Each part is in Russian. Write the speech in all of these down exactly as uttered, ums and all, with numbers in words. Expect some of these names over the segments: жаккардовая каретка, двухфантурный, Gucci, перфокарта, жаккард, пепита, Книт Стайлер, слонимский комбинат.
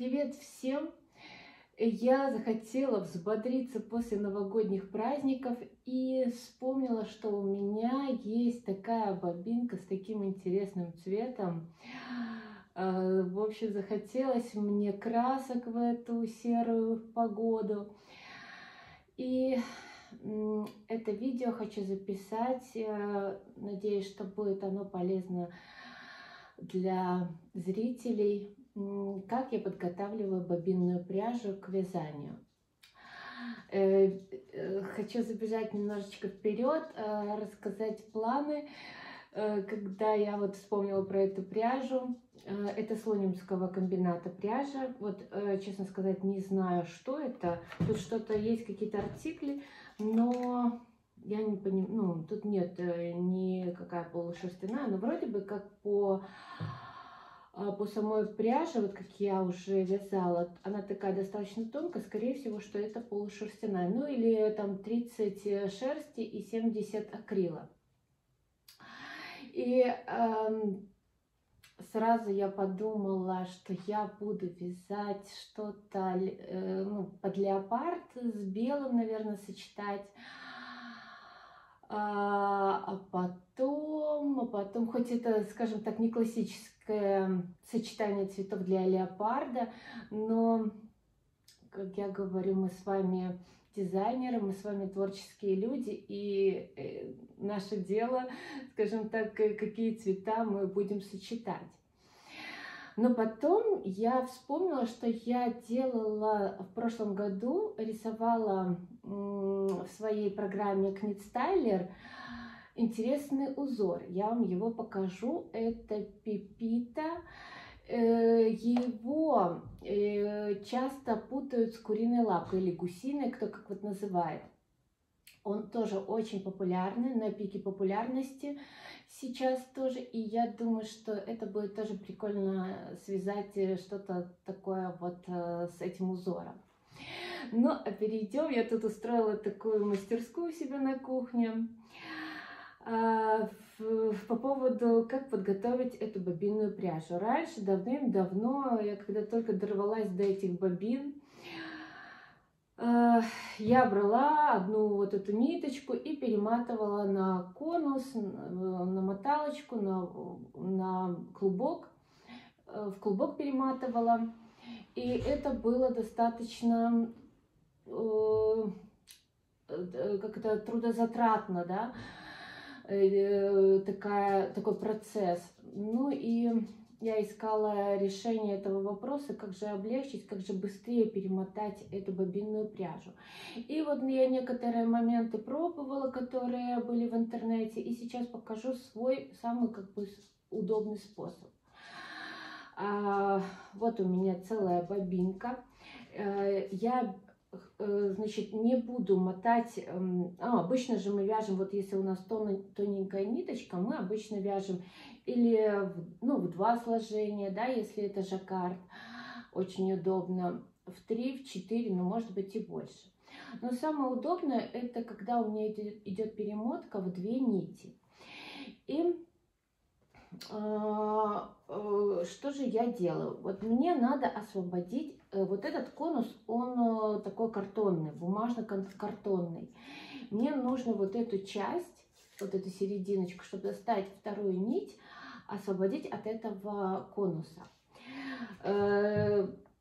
Привет всем! Я захотела взбодриться после новогодних праздников и вспомнила, что у меня есть такая бобинка с таким интересным цветом. В общем, захотелось мне красок в эту серую погоду. И это видео хочу записать. Надеюсь, что будет оно полезно для зрителей. Как я подготавливаю бобинную пряжу к вязанию. Хочу забежать немножечко вперед, рассказать планы. Когда я вот вспомнила про эту пряжу, это слонимского комбината пряжа. Вот, честно сказать, не знаю, что это. Тут что-то есть, какие-то артикли, но я не понимаю, ну, тут нет никакая полушерстяная, но вроде бы как по... По самой пряже, вот как я уже вязала, она такая достаточно тонкая, скорее всего, что это полушерстяная. Ну или там тридцать шерсти и семьдесят акрила. И э, сразу я подумала, что я буду вязать что-то э, ну, под леопард, с белым, наверное, сочетать. А потом, а потом, хоть это, скажем так, не классическое сочетание цветов для леопарда, но, как я говорю, мы с вами дизайнеры, мы с вами творческие люди, и наше дело, скажем так, какие цвета мы будем сочетать. Но потом я вспомнила, что я делала в прошлом году, рисовала в своей программе Книт Стайлер интересный узор. Я вам его покажу. Это пепита. Его часто путают с куриной лапкой или гусиной, кто как вот называет. Он тоже очень популярный, на пике популярности сейчас тоже. И я думаю, что это будет тоже прикольно связать что-то такое вот с этим узором. Ну, а перейдем. Я тут устроила такую мастерскую у себя на кухне. По поводу, как подготовить эту бобинную пряжу. Раньше, давным-давно, я когда только дорвалась до этих бобин, я брала одну вот эту ниточку и перематывала на конус, на моталочку, на, на клубок, в клубок перематывала. И это было достаточно как-то трудозатратно, да, такая, такой процесс. Ну и я искала решение этого вопроса, как же облегчить, как же быстрее перемотать эту бобинную пряжу. И вот я некоторые моменты пробовала, которые были в интернете, и сейчас покажу свой самый как бы удобный способ. А, вот у меня целая бобинка. Я, значит, не буду мотать. А, обычно же мы вяжем, вот если у нас тоненькая ниточка, мы обычно вяжем или ну, в два сложения, да, если это жаккард, очень удобно, в три, в четыре, ну, может быть, и больше. Но самое удобное, это когда у меня идет перемотка в две нити. И что же я делаю? Вот мне надо освободить вот этот конус, он такой картонный, бумажно-картонный. Мне нужно вот эту часть, вот эту серединочку, чтобы достать вторую нить, освободить от этого конуса.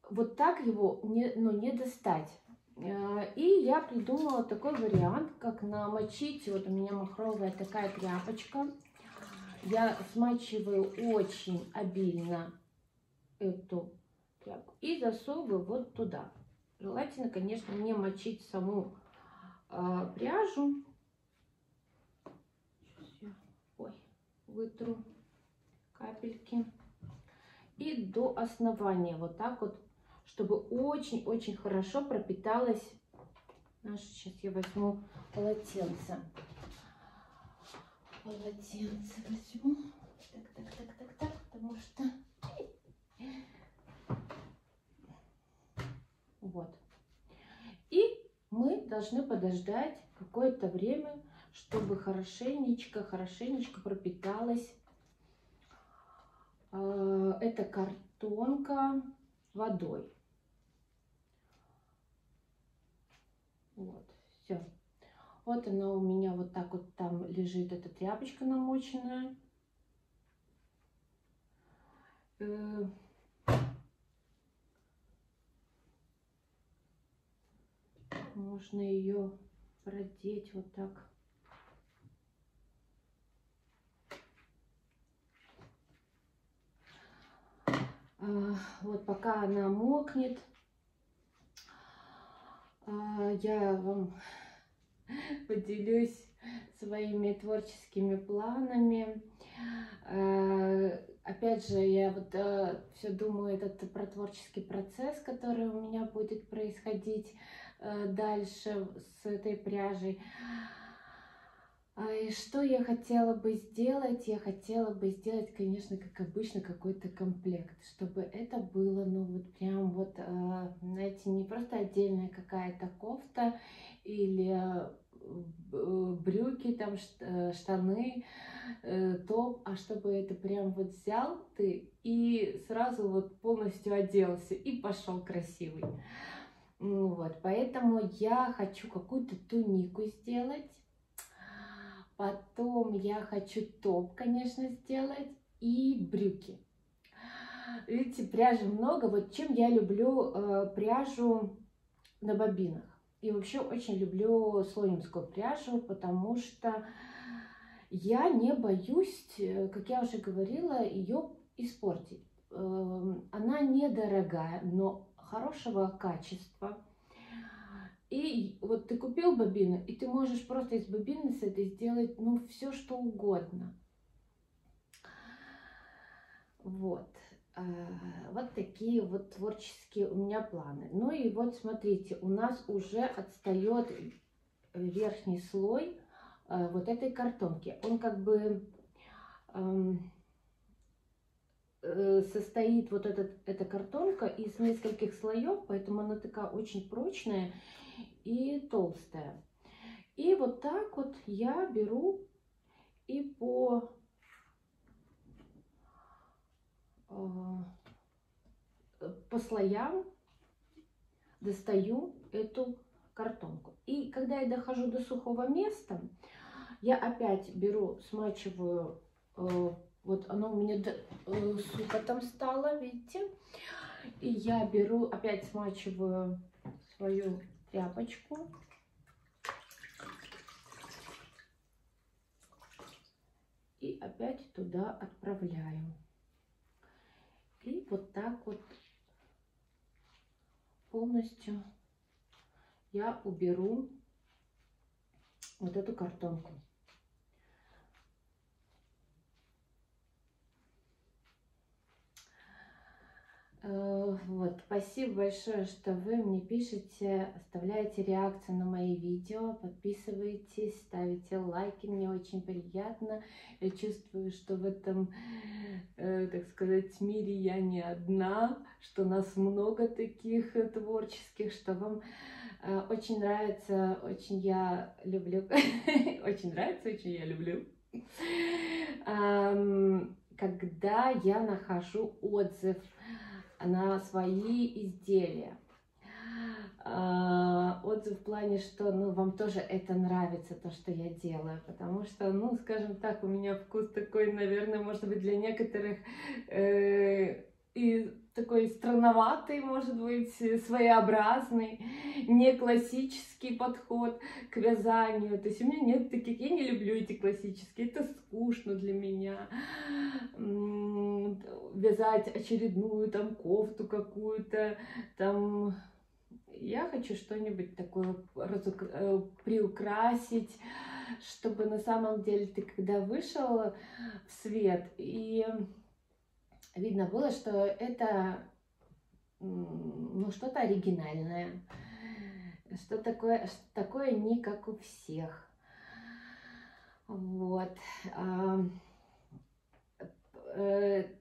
Вот так его не, ну, не достать. И я придумала такой вариант, как намочить. Вот у меня махровая такая тряпочка. Я смачиваю очень обильно эту тряпку и засовываю вот туда. Желательно, конечно, не мочить саму э, пряжу. Сейчас я ой, вытру капельки. И до основания вот так вот, чтобы очень-очень хорошо пропиталась наша. Сейчас я возьму полотенце. Полотенце возьму. Так, так, так, так, так, потому что... Вот. И мы должны подождать какое-то время, чтобы хорошенечко, хорошенечко пропиталась э, эта картонка водой. Вот, все. Вот она у меня вот так вот там лежит, эта тряпочка намоченная. Можно ее продеть вот так. Вот пока она мокнет, я вам поделюсь своими творческими планами. Опять же, я вот все думаю этот про творческий процесс, который у меня будет происходить дальше с этой пряжей. И что я хотела бы сделать? Я хотела бы сделать, конечно, как обычно, какой-то комплект, чтобы это было, ну, вот прям вот, знаете, не просто отдельная какая-то кофта или брюки, там, штаны, топ, а чтобы это прям вот взял ты и сразу вот полностью оделся и пошел красивый. Вот, поэтому я хочу какую-то тунику сделать. Потом я хочу топ, конечно, сделать и брюки. Видите, пряжи много. Вот чем я люблю э, пряжу на бобинах. И вообще очень люблю слонимскую пряжу, потому что я не боюсь, как я уже говорила, ее испортить. Э, она недорогая, но хорошего качества. И вот ты купил бобину, и ты можешь просто из бобины с этой сделать, ну, все что угодно. Вот. Вот такие вот творческие у меня планы. Ну и вот смотрите, у нас уже отстает верхний слой вот этой картонки. Он как бы состоит, вот этот, эта картонка, из нескольких слоев, поэтому она такая очень прочная и толстая. И вот так вот я беру и по по слоям достаю эту картонку. И когда я дохожу до сухого места, я опять беру, смачиваю, вот оно у меня сухо там стало, видите, и я беру, опять смачиваю свою тряпочку. И опять туда отправляю. И вот так вот полностью я уберу вот эту картонку. Вот, спасибо большое, что вы мне пишете, оставляете реакцию на мои видео, подписывайтесь, ставите лайки, мне очень приятно. Я чувствую, что в этом, э, так сказать, мире я не одна, что нас много таких творческих, что вам э, очень нравится, очень я люблю, очень нравится, очень я люблю. Когда я нахожу отзыв на свои изделия. Отзыв в плане, что, ну, вам тоже это нравится, то, что я делаю. Потому что, ну, скажем так, у меня вкус такой, наверное, может быть, для некоторых э, и такой странноватый, может быть, своеобразный, не классический подход к вязанию. То есть у меня нет таких, я не люблю эти классические, это скучно для меня. Вязать очередную там кофту какую-то там, я хочу что-нибудь такое приукрасить, чтобы на самом деле ты когда вышел в свет, и видно было, что это, ну, что-то оригинальное, что такое, что такое не как у всех. Вот.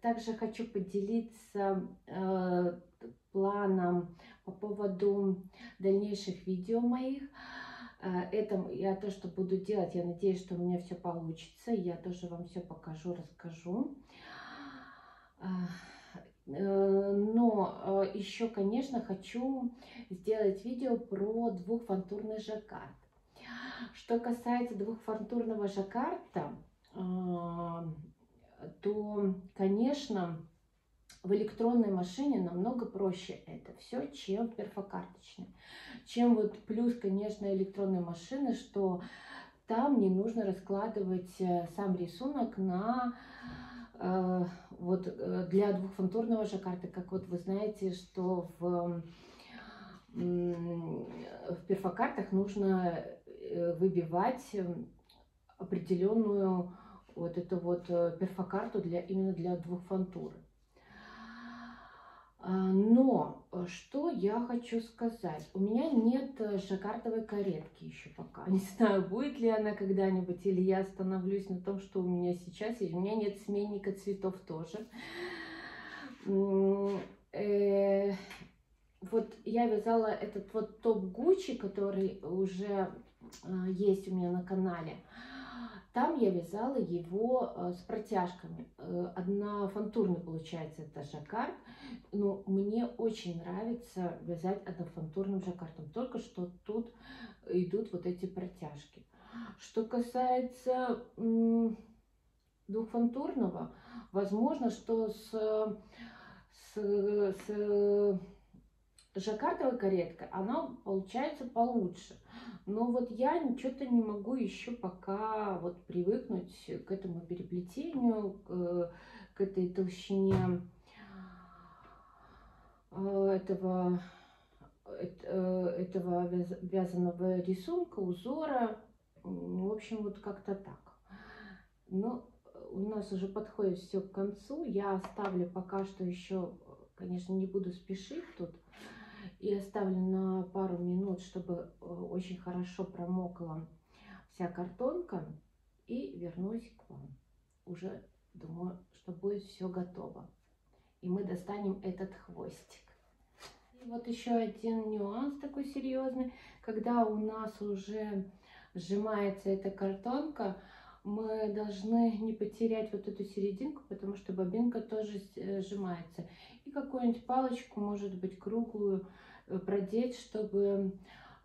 Также хочу поделиться э, планом по поводу дальнейших видео моих. Э, это я то, что буду делать. Я надеюсь, что у меня все получится. Я тоже вам все покажу, расскажу. Э, Но еще, конечно, хочу сделать видео про двухфантурный жаккард. Что касается двухфантурного жаккарда, то, конечно, в электронной машине намного проще это все, чем в перфокарточной. Чем вот плюс, конечно, электронной машины, что там не нужно раскладывать сам рисунок на... Вот для двухфантурного жаккарда, как вот вы знаете, что в, в перфокартах нужно выбивать определенную вот эту вот перфокарту для, именно для двухфантуры. Но что я хочу сказать, у меня нет жаккардовой каретки еще пока. Не знаю, будет ли она когда-нибудь, или я остановлюсь на том, что у меня сейчас, и у меня нет сменника цветов тоже. Вот я вязала этот вот топ Gucci, который уже есть у меня на канале. Там я вязала его с протяжками. Однофантурный получается это жаккард. Но мне очень нравится вязать однофантурным жаккардом. Только что тут идут вот эти протяжки. Что касается двухфантурного, возможно, что с, с, с жаккардовой кареткой она получается получше. Но вот я ничего-то не могу еще пока вот привыкнуть к этому переплетению, к, к этой толщине этого, этого вязаного рисунка, узора. В общем, вот как-то так. Но у нас уже подходит все к концу. Я оставлю пока что еще, конечно, не буду спешить тут. И оставлю на пару минут, чтобы очень хорошо промокла вся картонка. И вернусь к вам. Уже думаю, что будет все готово. И мы достанем этот хвостик. И вот еще один нюанс такой серьезный. Когда у нас уже сжимается эта картонка, мы должны не потерять вот эту серединку, потому что бобинка тоже сжимается. И какую-нибудь палочку, может быть, круглую продеть, чтобы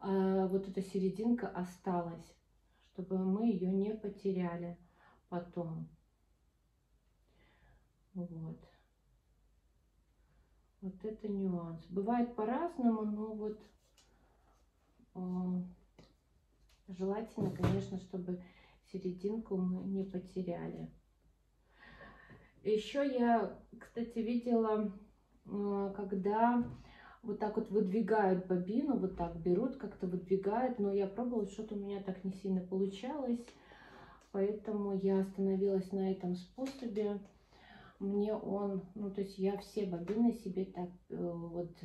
э, вот эта серединка осталась, чтобы мы ее не потеряли потом. Вот. Вот это нюанс. Бывает по-разному, но вот э, желательно, конечно, чтобы серединку мы не потеряли. Еще я, кстати, видела, когда вот так вот выдвигают бобину, вот так берут, как-то выдвигают, но я пробовала, что-то у меня так не сильно получалось, поэтому я остановилась на этом способе. Мне он, ну то есть я все бобины себе так вот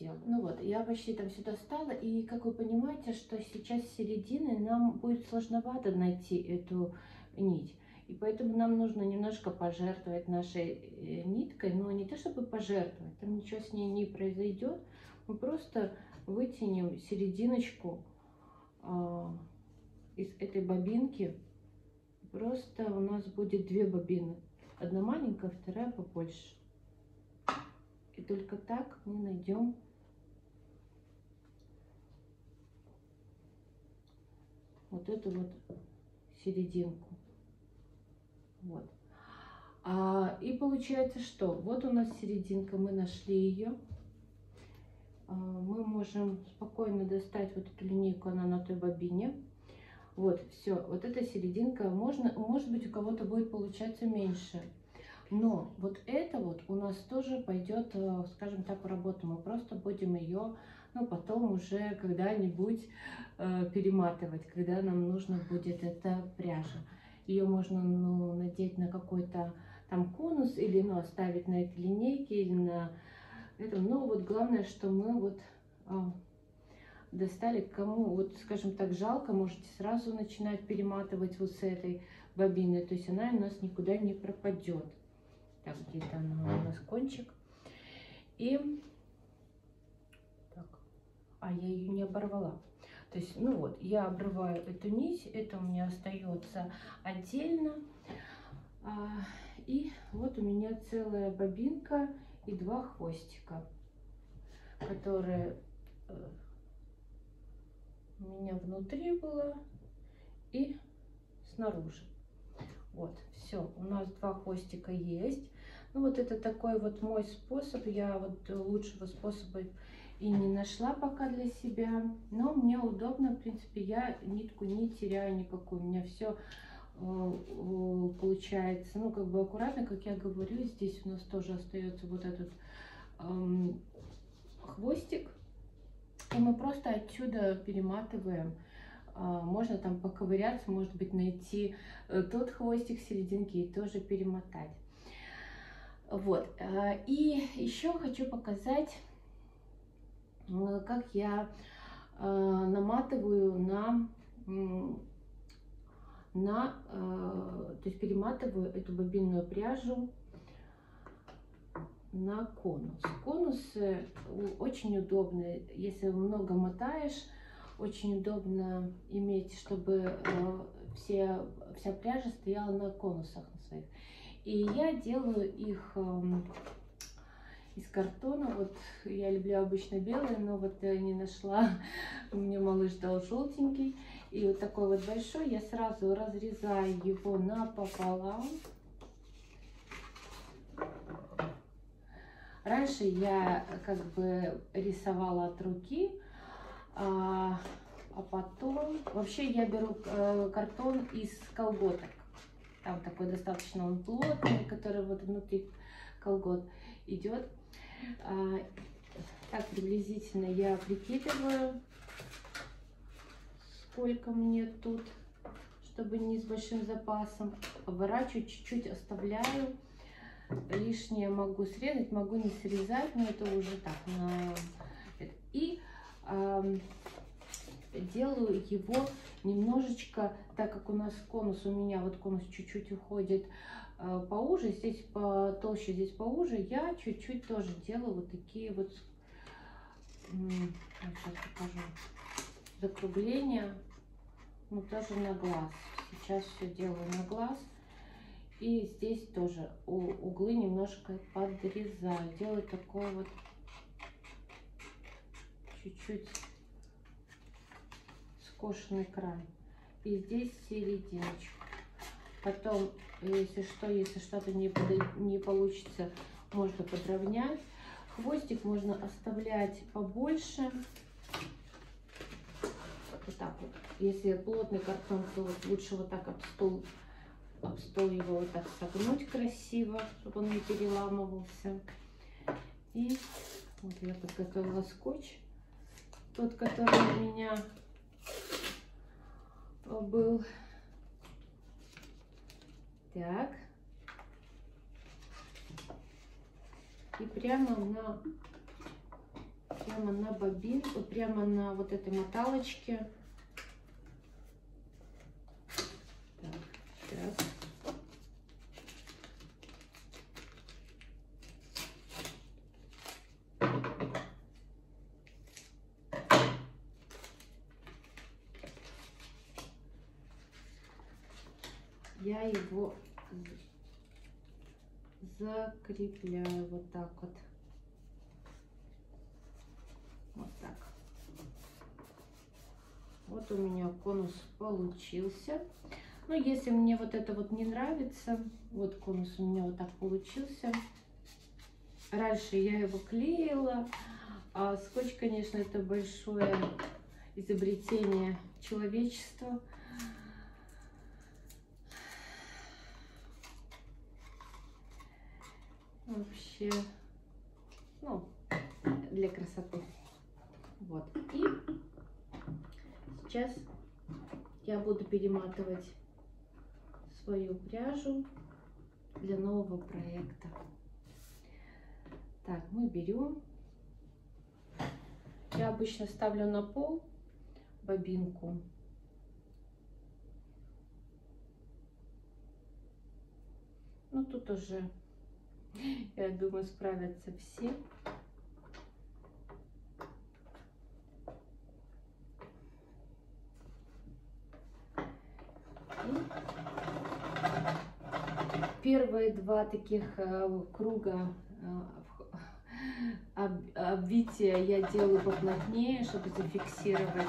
делаю. Ну вот, я почти там все достала, и как вы понимаете, что сейчас с середины нам будет сложновато найти эту нить. И поэтому нам нужно немножко пожертвовать нашей ниткой, но не то чтобы пожертвовать, там ничего с ней не произойдет. Мы просто вытянем серединочку э, из этой бобинки. Просто у нас будет две бобины. Одна маленькая, вторая побольше. И только так мы найдем вот эту вот серединку. Вот. А, и получается, что вот у нас серединка, мы нашли ее. А, мы можем спокойно достать вот эту линейку, она на той бобине. Вот, все, вот эта серединка, можно, может быть, у кого-то будет получаться меньше. Но вот это вот у нас тоже пойдет, скажем так, в работу. Мы просто будем ее, ну, потом уже когда-нибудь э, перематывать, когда нам нужно будет эта пряжа. Ее можно, ну, надеть на какой-то там конус или, ну, оставить на этой линейке или на этом. Но вот главное, что мы вот э, достали, кому, вот, скажем так, жалко, можете сразу начинать перематывать вот с этой бобины. То есть она у нас никуда не пропадет. Так, где-то она у нас кончик. И так. А, я ее не оборвала. То есть, ну вот, я обрываю эту нить, это у меня остается отдельно. А, и вот у меня целая бобинка и два хвостика, которые у меня внутри было и снаружи. Вот, все, у нас два хвостика есть. Ну вот это такой вот мой способ. Я вот лучшего способа и не нашла пока для себя, но мне удобно, в принципе, я нитку не теряю никакую, у меня все получается, ну, как бы аккуратно, как я говорю. Здесь у нас тоже остается вот этот эм, хвостик, и мы просто отсюда перематываем. Э, можно там поковыряться, может быть, найти тот хвостик серединки и тоже перемотать. Вот, и еще хочу показать, как я э, наматываю на на э, то есть перематываю эту бобинную пряжу на конус. Конусы очень удобны, если много мотаешь, очень удобно иметь, чтобы э, все вся пряжа стояла на конусах на своих. И я делаю их э, из картона. Вот я люблю обычно белые, но вот я не нашла, мне малыш дал желтенький. И вот такой вот большой, я сразу разрезаю его напополам. Раньше я как бы рисовала от руки, а, а потом... Вообще я беру картон из колготок. Там такой достаточно он плотный, который вот внутри колгот идет. А, так приблизительно я прикидываю, сколько мне тут, чтобы не с большим запасом. Оборачиваю, чуть-чуть оставляю, лишнее могу срезать, могу не срезать, но это уже так. И э, делаю его немножечко, так как у нас конус, у меня вот конус чуть-чуть уходит поуже, здесь потолще, здесь поуже, я чуть-чуть тоже делаю вот такие вот, сейчас покажу, закругления, ну тоже на глаз, сейчас все делаю на глаз, и здесь тоже углы немножко подрезаю, делаю такой вот чуть-чуть скошенный край, и здесь серединочку. Потом, если что, если что-то не, не получится, можно подровнять. Хвостик можно оставлять побольше. Вот так вот. Если плотный картон, то вот лучше вот так об стол, об стол его вот так согнуть красиво, чтобы он не переламывался. И вот я подготовила скотч. Тот, который у меня был. Так, и прямо на, прямо на бобинку, прямо на вот этой моталочке. Так, сейчас. Я его закрепляю вот так вот. Вот так. Вот у меня конус получился. Но если мне вот это вот не нравится, вот конус у меня вот так получился. Раньше я его клеила. А скотч, конечно, это большое изобретение человечества. Вообще, ну, для красоты. Вот. И сейчас я буду перематывать свою пряжу для нового проекта. Так, мы берем. Я обычно ставлю на пол бобинку. Ну, тут уже... Я думаю, справятся все. И первые два таких круга обвитие я делаю поплотнее, чтобы зафиксировать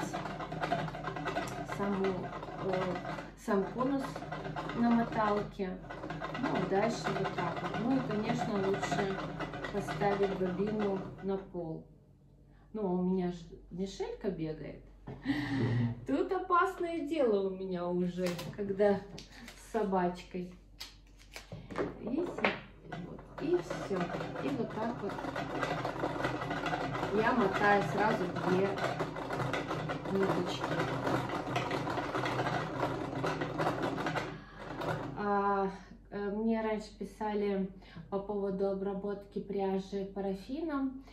саму, э, сам конус на моталке. Ну, а дальше вот так вот. Ну и, конечно, лучше поставить бобину на пол. Но у меня же мишелька бегает. Тут опасное дело у меня уже, когда с собачкой. Видите? И все. И вот так вот я мотаю сразу две ниточки. А, мне раньше писали по поводу обработки пряжи парафином.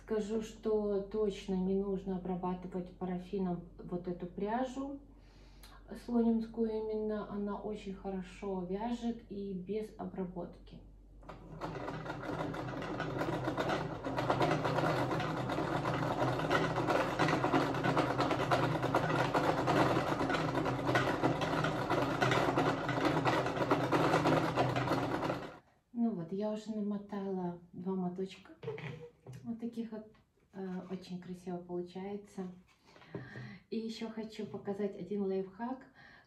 Скажу, что точно не нужно обрабатывать парафином вот эту пряжу. Слонимскую именно. Она очень хорошо вяжет и без обработки. Ну вот, я уже намотала два моточка. Вот таких вот. Э, очень красиво получается. И еще хочу показать один лайфхак,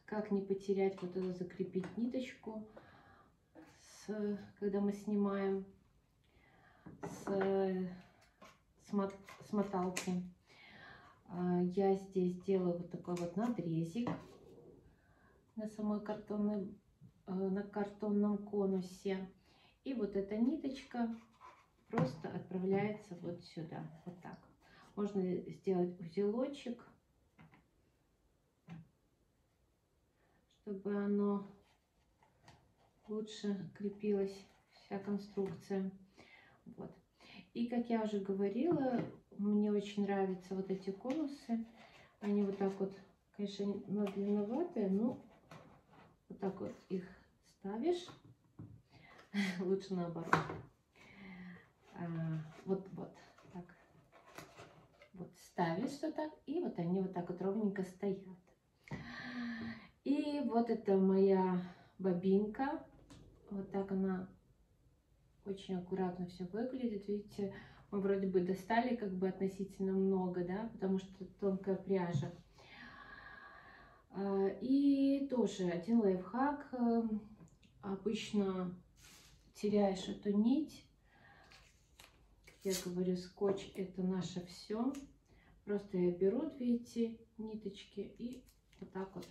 как не потерять вот эту, закрепить ниточку, с, когда мы снимаем с, с, мот, с моталки. Я здесь делаю вот такой вот надрезик на самой картонной, на картонном конусе. И вот эта ниточка просто отправляется вот сюда, вот так. Можно сделать узелочек, чтобы оно лучше крепилась вся конструкция. Вот. И как я уже говорила, мне очень нравятся вот эти конусы. Они вот так вот, конечно, длинноватые, но вот так вот их ставишь. Лучше наоборот. Вот, вот так. Вот ставишь что-то, и вот они вот так вот ровненько стоят. И вот это моя бобинка. Вот так она очень аккуратно все выглядит. Видите, мы вроде бы достали как бы относительно много, да, потому что тонкая пряжа. И тоже один лайфхак. Обычно теряешь эту нить. Я говорю, скотч — это наше все. Просто я беру две эти ниточки и вот так вот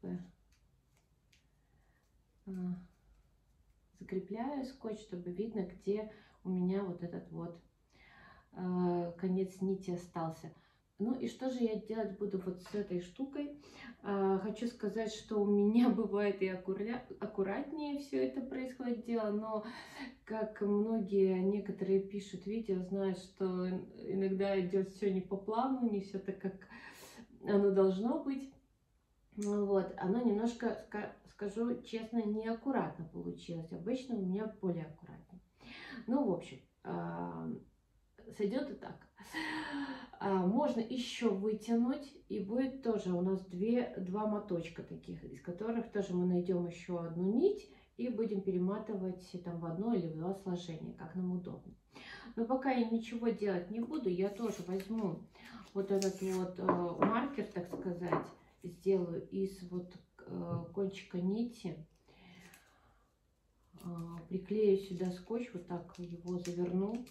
как бы закрепляю скотч, чтобы видно, где у меня вот этот вот э, конец нити остался. Ну и что же я делать буду вот с этой штукой? Э, хочу сказать, что у меня бывает и аккура... аккуратнее все это происходит дело, но как многие, некоторые пишут видео, знают, что иногда идет все не по плану, не все так, как оно должно быть. Вот, оно немножко, скажу честно, неаккуратно получилось. Обычно у меня более аккуратно. Ну, в общем, сойдет и так. Можно еще вытянуть, и будет тоже у нас две, два моточка таких, из которых тоже мы найдем еще одну нить и будем перематывать там в одно или в два сложения, как нам удобно. Но пока я ничего делать не буду, я тоже возьму вот этот вот маркер, так сказать, сделаю из вот э, кончика нити, э, приклею сюда скотч, вот так его заверну,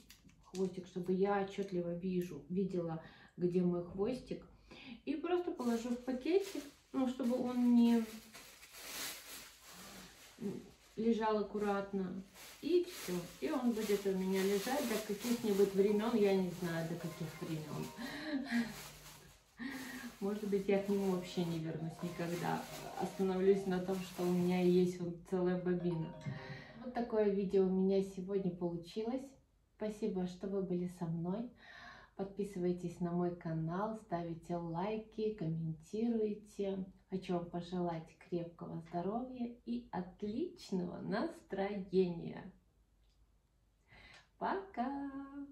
хвостик, чтобы я отчетливо вижу, видела, где мой хвостик, и просто положу в пакетик, ну, чтобы он не лежал аккуратно, и все, и он будет у меня лежать до каких-нибудь времен, я не знаю, до каких времен. Может быть, я к нему вообще не вернусь никогда. Остановлюсь на том, что у меня есть вот целая бобина. Вот такое видео у меня сегодня получилось. Спасибо, что вы были со мной. Подписывайтесь на мой канал, ставите лайки, комментируйте. Хочу вам пожелать крепкого здоровья и отличного настроения. Пока!